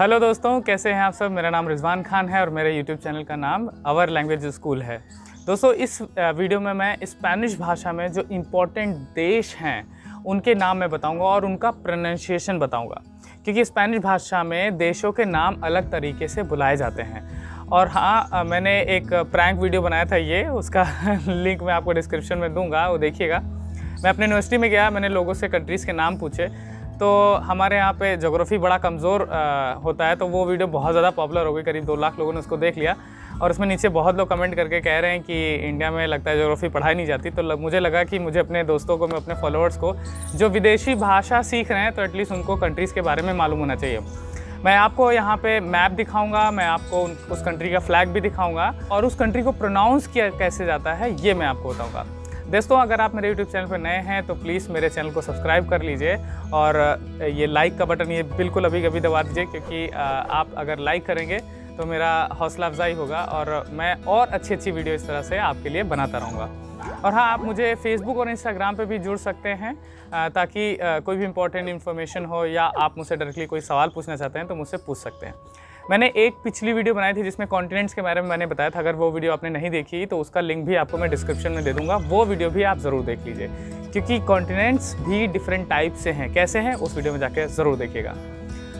Hello दोस्तों, कैसे हैं आप सब। मेरा नाम रिजवान खान है और मेरे YouTube चैनल का नाम आवर लैंग्वेज स्कूल है। दोस्तों, इस वीडियो में मैं स्पेनिश भाषा में जो इम्पोर्टेंट देश हैं उनके नाम मैं बताऊंगा और उनका प्रोनाउंसिएशन बताऊंगा, क्योंकि स्पेनिश भाषा में देशों के नाम अलग तरीके से बुलाए जाते हैं। और हाँ, मैंने एक प्रैंक वीडियो बनाया था, ये उसका लिंक मैं आपको डिस्क्रिप्शन में दूँगा, वो देखिएगा। मैं अपने यूनिवर्सिटी में गया, मैंने लोगों से कंट्रीज़ के नाम पूछे। तो हमारे यहाँ पे ज्योग्राफी बड़ा कमज़ोर होता है, तो वो वीडियो बहुत ज़्यादा पॉपुलर हो गई, करीब 2 लाख लोगों ने उसको देख लिया। और उसमें नीचे बहुत लोग कमेंट करके कह रहे हैं कि इंडिया में लगता है ज्योग्राफी पढ़ाई नहीं जाती। तो मुझे लगा कि मुझे अपने दोस्तों को, मैं अपने फॉलोअर्स को जो विदेशी भाषा सीख रहे हैं, तो एटलीस्ट उनको कंट्रीज़ के बारे में मालूम होना चाहिए। मैं आपको यहाँ पे मैप दिखाऊंगा, मैं आपको उस कंट्री का फ्लैग भी दिखाऊंगा और उस कंट्री को प्रोनाउंस किया कैसे जाता है ये मैं आपको बताऊँगा। दोस्तों, अगर आप मेरे YouTube चैनल पर नए हैं तो प्लीज़ मेरे चैनल को सब्सक्राइब कर लीजिए और ये लाइक का बटन ये बिल्कुल अभी कभी दबा दीजिए, क्योंकि आप अगर लाइक करेंगे तो मेरा हौसला अफजाई होगा और मैं और अच्छी अच्छी वीडियो इस तरह से आपके लिए बनाता रहूँगा। और हाँ, आप मुझे Facebook और Instagram पे भी जुड़ सकते हैं, ताकि कोई भी इंपॉर्टेंट इन्फॉर्मेशन हो या आप मुझसे डायरेक्टली कोई सवाल पूछना चाहते हैं तो मुझसे पूछ सकते हैं। मैंने एक पिछली वीडियो बनाई थी जिसमें कॉन्टिनेंट्स के बारे में मैंने बताया था, अगर वो वीडियो आपने नहीं देखी तो उसका लिंक भी आपको मैं डिस्क्रिप्शन में दे दूंगा, वो वीडियो भी आप ज़रूर देख लीजिए, क्योंकि कॉन्टिनेंट्स भी डिफरेंट टाइप से हैं, कैसे हैं उस वीडियो में जाके ज़रूर देखिएगा।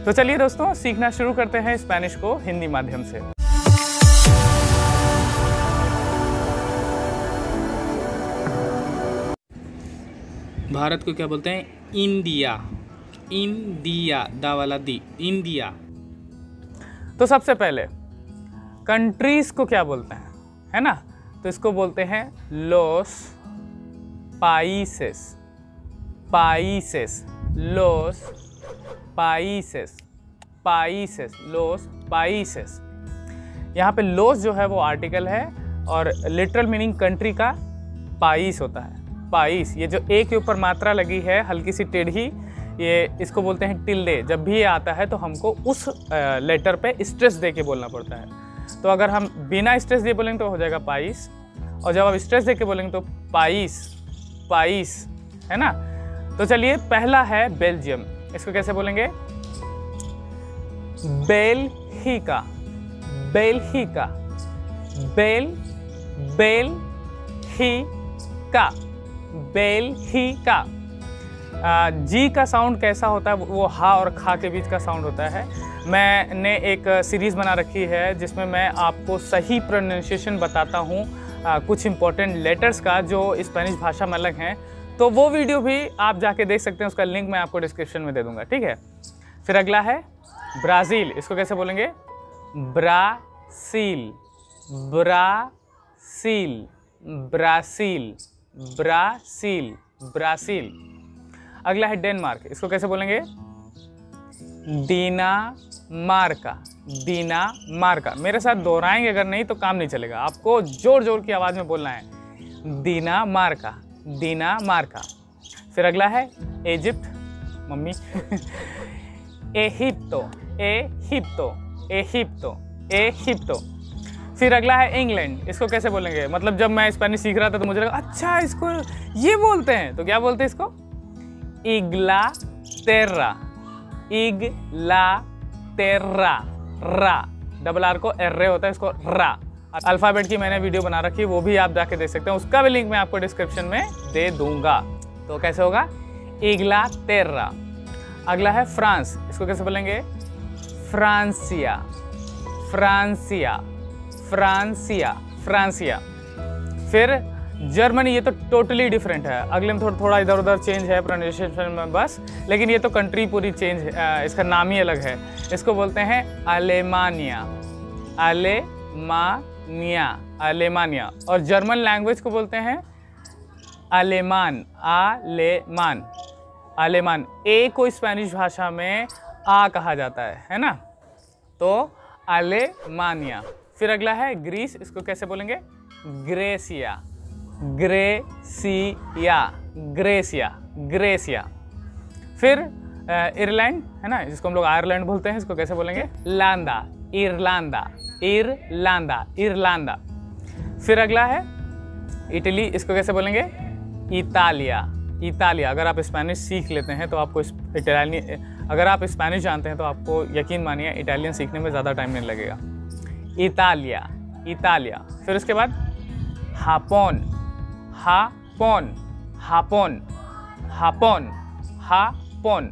तो चलिए दोस्तों, सीखना शुरू करते हैं स्पेनिश को हिंदी माध्यम से। भारत को क्या बोलते हैं? इंडिया। इंडिया, दा वाला दी, इंडिया। तो सबसे पहले कंट्रीज़ को क्या बोलते हैं, है ना? तो इसको बोलते हैं लोस पाइसेस। पाइसेस, लोस पाइसेस, पाइसेस, लोस पाइसेस। यहाँ पे लोस जो है वो आर्टिकल है और लिटरल मीनिंग कंट्री का पाइस होता है। पाइस, ये जो एक के ऊपर मात्रा लगी है, हल्की सी टेढ़ी, ये इसको बोलते हैं टिल्डे। जब भी ये आता है तो हमको उस लेटर पे स्ट्रेस दे के बोलना पड़ता है। तो अगर हम बिना स्ट्रेस दिए बोलेंगे तो हो जाएगा पाइस, और जब आप स्ट्रेस दे के बोलेंगे तो पाइस, पाइस, है ना? तो चलिए, पहला है बेल्जियम। इसको कैसे बोलेंगे? बेल ही का, बेल ही का, बेल, बेल ही का, बेल ही का। जी का साउंड कैसा होता है? वो हा और खा के बीच का साउंड होता है। मैंने एक सीरीज़ बना रखी है जिसमें मैं आपको सही प्रोनाउंसिएशन बताता हूँ कुछ इम्पोर्टेंट लेटर्स का जो स्पेनिश भाषा में अलग हैं, तो वो वीडियो भी आप जाके देख सकते हैं, उसका लिंक मैं आपको डिस्क्रिप्शन में दे दूँगा, ठीक है? फिर अगला है ब्राज़ील। इसको कैसे बोलेंगे? ब्रासील, ब्रासील, ब्रासील, ब्रासील, ब्रासील। अगला है डेनमार्क। इसको कैसे बोलेंगे? डीनामार्का, डीनामार्का। मेरे साथ दोहराएंगे, अगर नहीं तो काम नहीं चलेगा, आपको जोर जोर की आवाज़ में बोलना है, डीनामार्का, डीनामार्का। फिर अगला है इजिप्ट। मम्मी एहिप्तो, एहिप्तो, एहिप्तो, एहिप्तो। फिर अगला है इंग्लैंड। इसको कैसे बोलेंगे? मतलब जब मैं स्पेनिश सीख रहा था तो मुझे लगा अच्छा इसको ये बोलते हैं, तो क्या बोलते हैं इसको? इंग्लैंड, इंग्लैंड, रा, डबल आर को एर्रे होता है, इसको रा। अल्फ़ाबेट की मैंने वीडियो बना रखी, वो भी आप जाके देख सकते हैं, उसका भी लिंक मैं आपको डिस्क्रिप्शन में दे दूंगा। तो कैसे होगा? इंग्लैंड। अगला है फ्रांस। इसको कैसे बोलेंगे? फ्रांसिया, फ्रांसिया, फ्रांसिया, फ्रांसिया। फिर जर्मनी, ये तो टोटली डिफरेंट है। अगले में थोड़ा इधर उधर चेंज है प्रोनाउंसिएशन में बस, लेकिन ये तो कंट्री पूरी चेंज है, इसका नाम ही अलग है। इसको बोलते हैं अलेमानिया, अलेमानिया, अलेमानिया। और जर्मन लैंग्वेज को बोलते हैं अलेमान, आलेमान, अलेमान। ए को स्पेनिश भाषा में आ कहा जाता है ना? तो अलेमानिया। फिर अगला है ग्रीस। इसको कैसे बोलेंगे? ग्रेसिया, ग्रेसिया, ग्रेसिया, ग्रेसिया। फिर आयरलैंड, है ना, जिसको हम लोग आयरलैंड बोलते हैं, इसको कैसे बोलेंगे? लांदा, इरलांदा, इरलांदा, इरलांदा। फिर अगला है इटली। इसको कैसे बोलेंगे? इतालिया, इतालिया। अगर आप स्पेनिश सीख लेते हैं तो आपको अगर आप स्पेनिश जानते हैं तो आपको यकीन मानिए इटालियन सीखने में ज़्यादा टाइम नहीं लगेगा। इतालिया, इतालिया। फिर उसके बाद हापोन, हापोन, हापोन, हापोन, हापोन।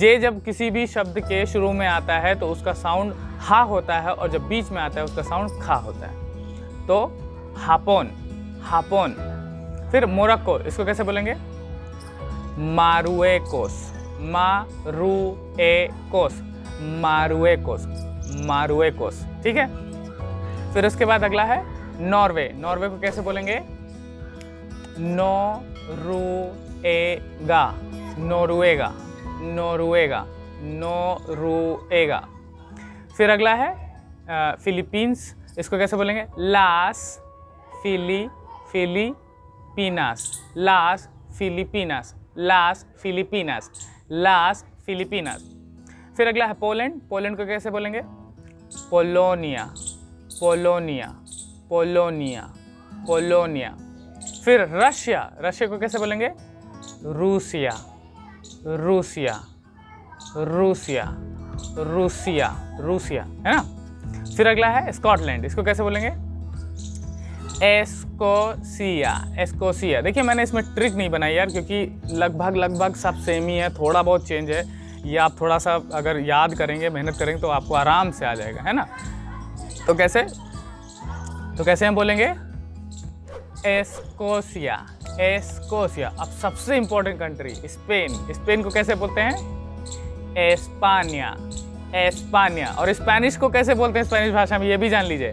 जे जब किसी भी शब्द के शुरू में आता है तो उसका साउंड हा होता है और जब बीच में आता है उसका साउंड खा होता है, तो हापोन, हापोन। फिर मोरक्को, इसको कैसे बोलेंगे? मारुएकोस, मारुएकोस, मारुएकोस, मारुएकोस। ठीक है। फिर उसके बाद अगला है नॉर्वे। नॉर्वे को कैसे बोलेंगे? नोरुएगा, नोरुएगा, नोरुएगा, नोरुएगा। फिर अगला है फिलीपींस। इसको कैसे बोलेंगे? लास फिली, फिलीपीनास, लास फिलीपीनास, लास फिलीपीनास, लास फिलीपीनास। फिर अगला है पोलैंड। पोलैंड को कैसे बोलेंगे? पोलोनिया, पोलोनिया, पोलोनिया, पोलोनिया। फिर रशिया। रशिया को कैसे बोलेंगे? रूसिया, रूसिया, रूसिया, रूसिया, रूसिया, है ना। फिर अगला है स्कॉटलैंड। इसको कैसे बोलेंगे? एस्कोसिया, एस्कोसिया। देखिए मैंने इसमें ट्रिक नहीं बनाई यार, क्योंकि लगभग लगभग सब सेम ही है, थोड़ा बहुत चेंज है। ये आप थोड़ा सा अगर याद करेंगे, मेहनत करेंगे तो आपको आराम से आ जाएगा, है ना। तो कैसे हम बोलेंगे? एस्कोसिया, एस्कोसिया। अब सबसे इम्पोर्टेंट कंट्री स्पेन। स्पेन को कैसे बोलते हैं? एस्पानिया, एस्पानिया। और स्पेनिश को कैसे बोलते हैं स्पेनिश भाषा में, ये भी जान लीजिए।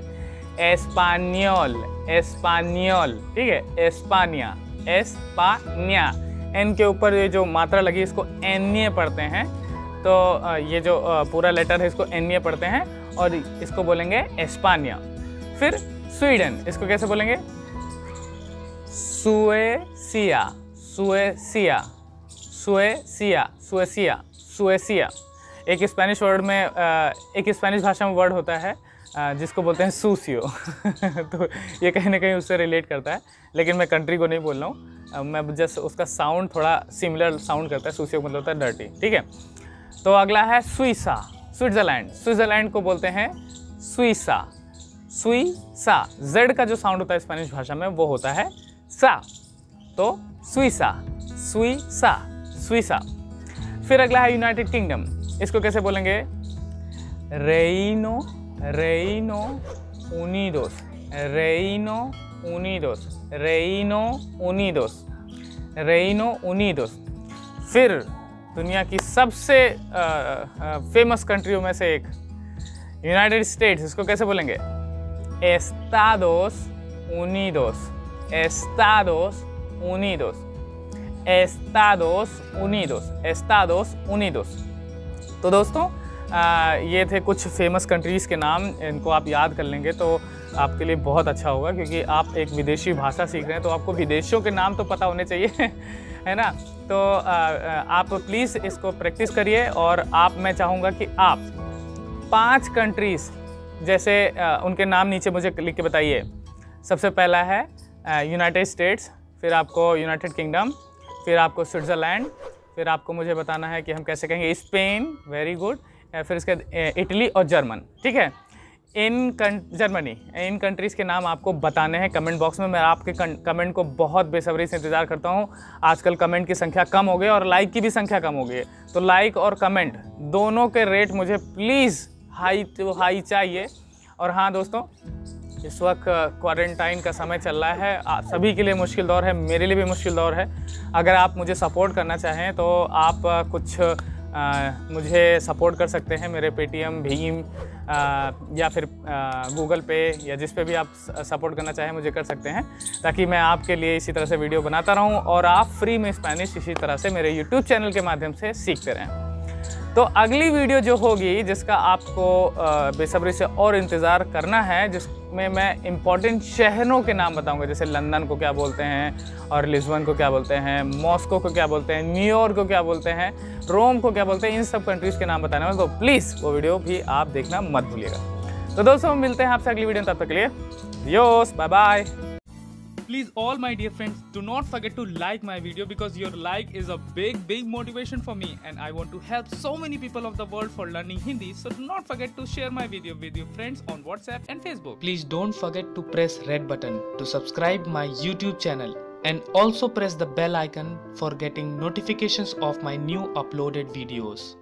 एस्पानियोल, एस्पानियोल। ठीक है। एस्पानिया, एस्पानिया। एन के ऊपर ये जो मात्रा लगी इसको एन्ये पढ़ते हैं, तो ये जो पूरा लेटर है इसको एन्ये पढ़ते हैं और इसको बोलेंगे एस्पानिया। फिर स्वीडन। इसको कैसे बोलेंगे? सुएसिया, सुएसिया, सुएसिया, सुएसिया, सुएसिया। एक स्पेनिश वर्ड में, एक स्पेनिश भाषा में वर्ड होता है जिसको बोलते हैं सूसियो तो ये कहीं ना कहीं उससे रिलेट करता है, लेकिन मैं कंट्री को नहीं बोल रहा हूँ, मैं जस्ट उसका साउंड थोड़ा सिमिलर साउंड करता है। सूसियो मतलब होता है डर्टी। ठीक है। तो अगला है स्विसा, स्विट्ज़रलैंड। स्विट्ज़रलैंड को बोलते हैं स्विसा, स्विसा। जेड का जो साउंड होता है स्पेनिश भाषा में वो होता है सा, तो स्विसा, स्विसा, स्विसा। फिर अगला है यूनाइटेड किंगडम। इसको कैसे बोलेंगे? रेइनो, रेइनो उनिडोस, रेइनो उनिडोस, रेइनो उनिडोस, रेइनो उनिडोस। फिर दुनिया की सबसे फेमस कंट्रियों में से एक यूनाइटेड स्टेट्स। इसको कैसे बोलेंगे? एस्तादोस उनिडोस, एस्तादोस उनिडोस, एस्तादोस उनिडोस, एस्तादोस उनिडोस। तो दोस्तों ये थे कुछ फेमस कंट्रीज़ के नाम। इनको आप याद कर लेंगे तो आपके लिए बहुत अच्छा होगा, क्योंकि आप एक विदेशी भाषा सीख रहे हैं तो आपको विदेशों के नाम तो पता होने चाहिए है ना। तो आप प्लीज़ इसको प्रैक्टिस करिए। और आप, मैं चाहूँगा कि आप 5 कंट्रीज़ जैसे उनके नाम नीचे मुझे लिख के बताइए। सबसे पहला है यूनाइटेड स्टेट्स, फिर आपको यूनाइटेड किंगडम, फिर आपको स्विट्ज़रलैंड, फिर आपको मुझे बताना है कि हम कैसे कहेंगे स्पेन, वेरी गुड। फिर इसके बाद इटली और जर्मन। ठीक है। जर्मनी। इन कंट्रीज़ के नाम आपको बताने हैं कमेंट बॉक्स में। मैं आपके कमेंट को बहुत बेसब्री से इंतज़ार करता हूं। आजकल कमेंट की संख्या कम हो गई और लाइक की भी संख्या कम हो गई है, तो लाइक और कमेंट दोनों के रेट मुझे प्लीज़ हाई टू हाई चाहिए। और हाँ दोस्तों, इस वक्त क्वारंटाइन का समय चल रहा है, आप सभी के लिए मुश्किल दौर है, मेरे लिए भी मुश्किल दौर है। अगर आप मुझे सपोर्ट करना चाहें तो आप कुछ मुझे सपोर्ट कर सकते हैं मेरे पेटीएम, भीम या फिर गूगल पे या जिस पे भी आप सपोर्ट करना चाहें मुझे कर सकते हैं, ताकि मैं आपके लिए इसी तरह से वीडियो बनाता रहूं और आप फ्री में स्पेनिश इसी तरह से मेरे यूट्यूब चैनल के माध्यम से सीखते रहें। तो अगली वीडियो जो होगी, जिसका आपको बेसब्री से और इंतज़ार करना है, जिसमें मैं इम्पॉर्टेंट शहरों के नाम बताऊँगा, जैसे लंदन को क्या बोलते हैं और लिस्बन को क्या बोलते हैं, मॉस्को को क्या बोलते हैं, न्यूयॉर्क को क्या बोलते हैं, रोम को क्या बोलते हैं, इन सब कंट्रीज़ के नाम बताने वाले, तो प्लीज़ वो वीडियो भी आप देखना मत भूलिएगा। तो दोस्तों मिलते हैं आपसे अगली वीडियो में, तब तक के लिए योस, bye bye. Please all my dear friends, do not forget to like my video because your like is a big motivation for me and I want to help so many people of the world for learning Hindi. So do not forget to share my video with your friends on WhatsApp and Facebook. Please don't forget to press red button to subscribe my YouTube channel and also press the bell icon for getting notifications of my new uploaded videos.